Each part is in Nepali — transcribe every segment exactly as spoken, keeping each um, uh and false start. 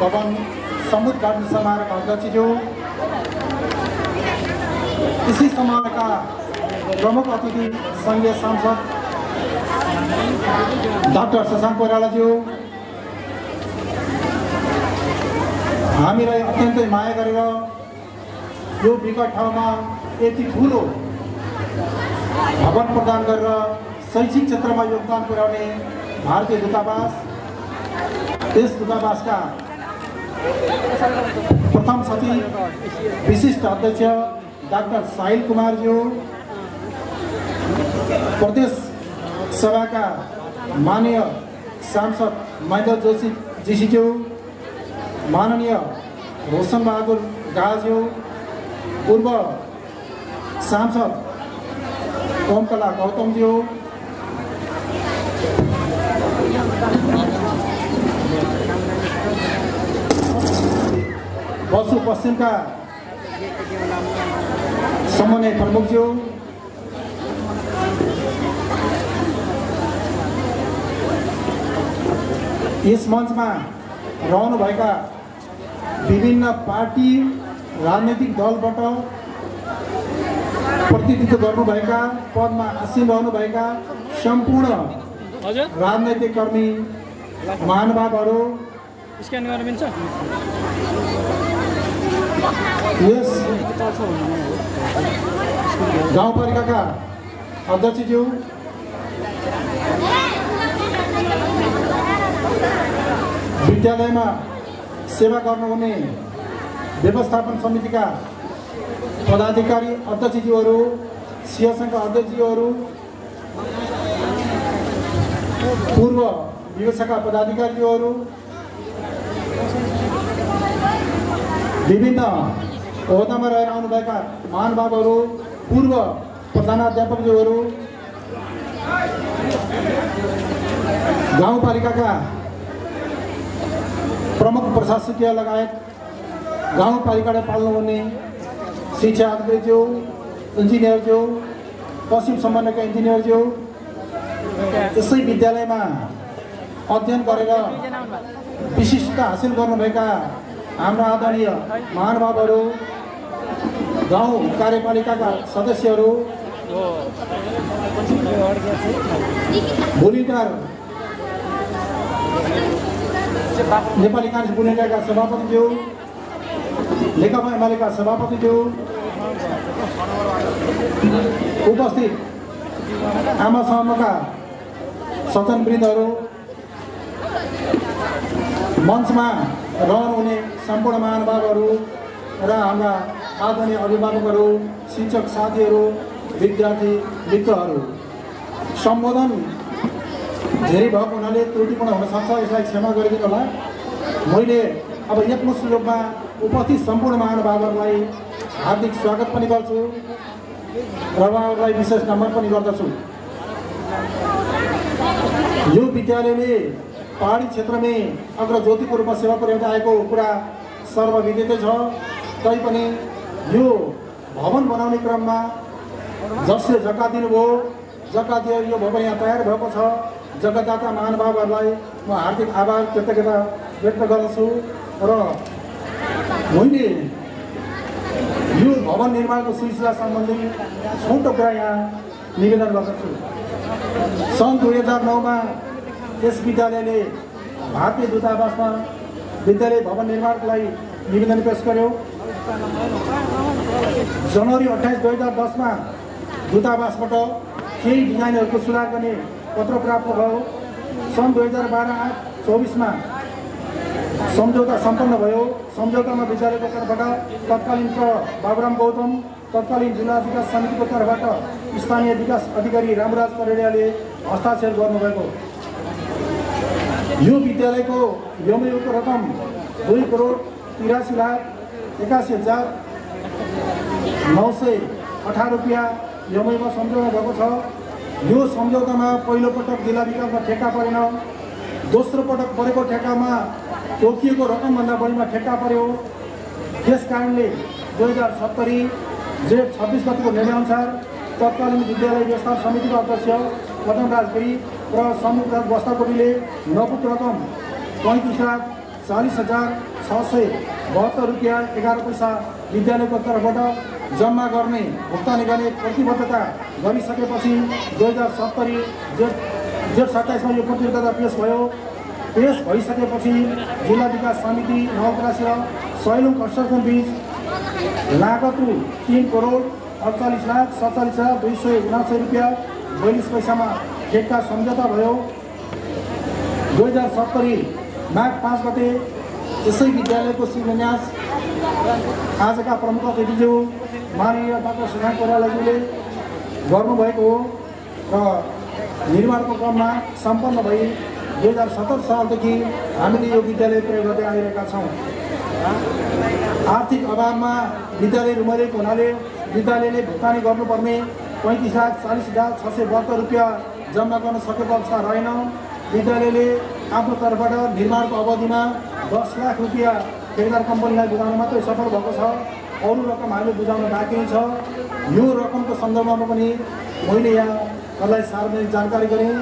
भवन समुद्र गार्डन समारोह अध्यक्ष जो इसी समारोह का प्रमुख अतिथि संघीय सांसद डॉक्टर शशांक कोइराला जो हामीलाई अत्यन्तै माया गरेर यो विकट ठाउँमा यति ठुलो भवन प्रदान गरेर शैक्षिक क्षेत्रमा योगदान पुर्याउने भारतीय दूतावास यस दूतावासका प्रथम सचिव विशिष्ट अध्यक्ष डाक्टर साहिल कुमार ज्यू प्रदेश सभाका माननीय सांसद महेन्द्र जोशी जीसी ज्यू माननीय रोशन बहादुर गाज्यू पूर्व सांसद ओमकला गौतम ज्यू बसु पश्चिम का समन्वय प्रमुख ज्यू इस मंच में रहनु भएका विभिन्न पार्टी राजनीतिक दलबाट प्रतिनिधित्व गर्नु भएका पदमा आसीन रहनु भएका सम्पूर्ण राजनीतिक कर्मी महानुभावहरु स्क्यान गर्न मिल्छ। यस गाउँपालिकाका अध्यक्षज्यू विद्यालयमा सेवा गर्नुहुने व्यवस्थापन समितिका पदाधिकारी अध्यक्षज्यूहरु सियासंघका अध्यक्षज्यूहरु पूर्व व्यवस्थाका पदाधिकारीज्यूहरु विभिन्न ओहदामा रहेर आउनुभएका महानुभावहरु पूर्व प्रधानाध्यापकज्यूहरु गाउँपालिकाका प्रमुख प्रशासकीय लगायत गाउँपालिकाले पाल्नुहुने शिक्षा अधिकारीज्यू इन्जिनियरज्यू पश्चिम सम्बन्धका इन्जिनियरज्यू यसै विद्यालयमा अध्ययन गरेर विशिष्टता हासिल गर्नुभएका हाम्रा आदरणीय महानुभावहरु गाउँ कार्यपालिकाका सदस्यहरु बुनिकार नेपाली काङ्ग्रेस बुनिकारका सभापतिज्यू नेकपा एमालेका सभापतिज्यू उपस्थित आमा समूहका सदस्यवृन्दहरु मञ्चमा रहनुहुने सम्पूर्ण महानुभावहरु र हाम्रा आदरणीय अभिभावकहरु शिक्षक साथीहरु विद्यार्थी मित्रहरु सम्बोधन धेरै भएको हुनाले त्रुटिपूर्ण हुन सक्छ यसलाई क्षमा गरिदिनु होला। मैले अब एकमुष्ट रूपमा उपस्थित सम्पूर्ण महानुभावहरुलाई हार्दिक स्वागत पनि गर्छु र उहाँहरुलाई विशेष नमन पनि गर्दछु। यो विद्यालयले पहाड़ी क्षेत्र में अग्रज्योति को रूप में सेवा पुर्याउँदै आएको कुरा सर्वविदित छ। तैपनि यो भवन बनाउने क्रम में जसले जग्गा दिनुभयो जग्गा दिएर यो भवन यहाँ तयार भएको छ। जग्गादाता महानुभावहरुलाई म हार्दिक आभार कृतज्ञता व्यक्त गर्दछु र मैले यो भवन निर्माण को सिलसिला संबंधी छोटो कुरा यहाँ निवेदन गर्दछु। सन् दुई हजार नौ में यस विद्यालयले भारतीय दूतावासमा विद्यालय भवन निर्माणको लागि निवेदन पेश गर्यो। जनवरी अट्ठाईस दुई हजार दस में दूतावासबाट केही डिजाइनहरुको सुधार गर्ने पत्र प्राप्त भयो। सन् दुई हजार बाह्र आठ चौबीस में सम्झौता सम्पन्न भयो। सम्झौतामा विद्यालयको तर्फबाट तत्कालीन बाबुराम गौतम तत्कालीन जिल्ला विकास समितिको तर्फबाट स्थानीय विकास अधिकारी रामराज करेडियाले हस्ताक्षर गर्नुभएको। यो विद्यालय को यमयोगको रकम दुई करोड़ तिरासी लाख एकासी हजार नौ सौ अठारह रुपया यमयोगमा सम्झौता भएको छ। यो सम्झौतामा पहिलो पटक जिल्ला विकासमा ठेक्का परेन। दोस्रो पटक परेको ठेक्कामा तोकिएको रकमभन्दा बढीमा ठेक्का पर्यो। त्यस कारणले दुई हजार सत्तरी जेठ छब्बीस गतिको निर्णयअनुसार तत्कालीन विद्यालय व्यवस्थापन समितिको अध्यक्ष पदमराज गिरी र समुद्र बस्ताकोटीले नपुत रकम पैंतीस लाख चालीस हजार छ सौ बहत्तर रुपया एगार पैसा विद्यालय को तर्फबाट जम्मा करने भुक्तानी करने प्रतिबद्धता गरिसकेपछि दुई हजार सत्तरी जेठ जेठ सत्ताईस में यह प्रतिबद्धता पेश भयो। पेश भइसकेपछि जिला विकास समिति नवलपरासी र सैलुङ कंस्ट्रक्सन बीच लागतु तीन करोड़ अड़तालीस लाख सत्तालीस हजार दुई सौ उनासी रुपया बयालीस पैसा में ठेक्का समझौता भयो। दुई हजार सत्तरी माघ पांच गते इस विद्यालय को शिलान्यास आज का प्रमुख अतिथिज्यू माननीय डाक्टर सुधांकर कोइरालाज्यूले गर्नुभएको हो र निर्माण को क्रम में संपन्न भई दुई हजार सत्तर सालदेखि हामीले यो विद्यालय प्रयोग गर्दै आइरहेका छौँ। आर्थिक अभावमा विद्यालय रुमरेको हुनाले विद्यालयले भुक्तानी गर्नुपर्ने पैंतीस लाख चालीस हजार छ सौ बहत्तर रुपया जम्मा गर्न सकेको अवस्था रहेन। विद्यालयले आफ्नो तर्फबाट निर्माणको अवधिमा दस लाख रुपया ठेकेदार कम्पनीलाई बुझाउन मात्रै सफल भएको छ। अरू रकम हामीले बुझाउन बाँकी छ। यो रकमको सन्दर्भमा पनि मैले यहाँलाई सार्वजनिक जानकारी गरेँ।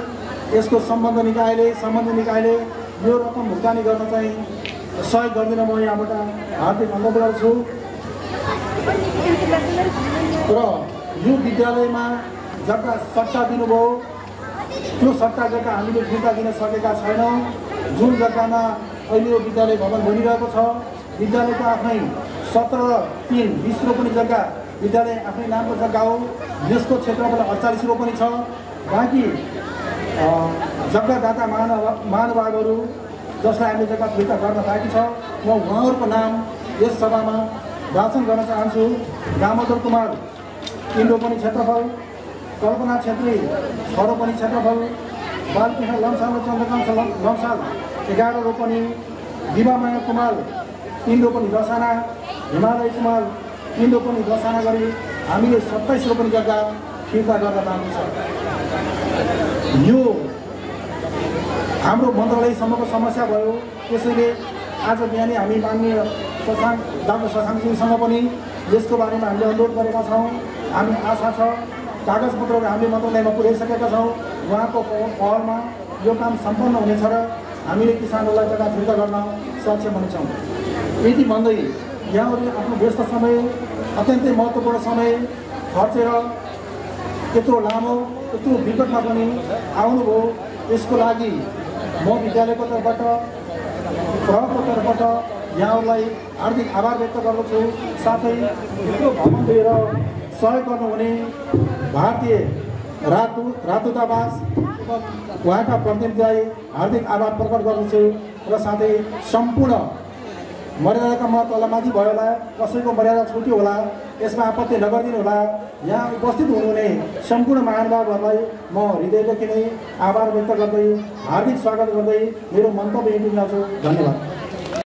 यसको सम्बन्ध निकायले सम्बन्धित निकायले यो रकम भुक्तानी गर्न चाहिँ सहयोग गर्दिन म यहाँबाट हार्दिक अनुरोध गर्छु। र यो विद्यालयमा जग्गा सट्टा दिनुभयो, त्यो सट्टा जग्गा हामीले फिर्ता दिन सकेका छैनौँ। जुन जग्गामा अहिले यो विद्यालय भवन बनिरहेको छ, विद्यालयको आफ्नै सत्र तीन बीस रोपनी जग्गा विद्यालय आफ्नै नामको जग्गा हो। यसको क्षेत्रफल अड़तालीस रोपनी छ। बाँकी जग्गादाता महानुभाव महानुभावहरू जसलाई हामीले जग्गा फिर्ता गर्न बाँकी छ, म उहाँहरूको नाम यस सभामा वाचन गर्न चाहन्छु। दामोदर कुमार तीन रोपनी क्षेत्रफल, कल्पना छेत्री छ रोपनी क्षेत्रफल, बालकृष्ण लम्साल र चन्द्रकान्त लम्साल एघार रोपनी, दिवामाया कुमार तीन रोपनी दसाना, हिमालय कुमार तीन रोपनी दसाना गरी हामीले सत्ताइस रोपनी जग्गा फिर्ता गर्न बाँकी छ। यो हाम्रो मन्त्रालयसम्मको समस्या भयो। त्यसैले आज बिहानै हामी माननीय शशाङ्क डाक्टर शशाङ्कजीसँग पनि यसको बारेमा हामीले अनुरोध गरेका छौँ। हामी आशा छ कागजपत्रहरू हामीले मन्त्रालयमा पुर्याइसकेका छौँ। उहाँको पहलमा यो काम सम्पन्न हुनेछ र हामीले किसानहरूलाई जग्गा फिर्ता गर्न सक्षम हुनेछौँ। यति भन्दै यहाँहरूले आफ्नो व्यस्त समय, अत्यन्तै महत्त्वपूर्ण समय खर्चेर यत्रो लामो यत्रो विकटमा पनि आउनुभयो। यसको लागि म विद्यालयको तर्फबाट प्रहको तर्फबाट यहाँहरूलाई हार्दिक आभार व्यक्त गर्दछु। साथै यो भ्रमण लिएर सहयोग गर्नुहुने भारतीय राजदूत राजदूतावास उहाँका प्रतिनिधिलाई हार्दिक आभार प्रकट गर्दछु र साथै सम्पूर्ण मर्यादाका म तलमाथि भयो होला, कसैको मर्यादा छुट्यो होला, यसमा आपत्ति नगरिदिनु होला। यहाँ उपस्थित हुनुहुने सम्पूर्ण महानुभावहरूलाई म हृदयदेखि नै आभार व्यक्त गर्दै हार्दिक स्वागत गर्दै मेरो मन्तव्य यति राख्छु। धन्यवाद।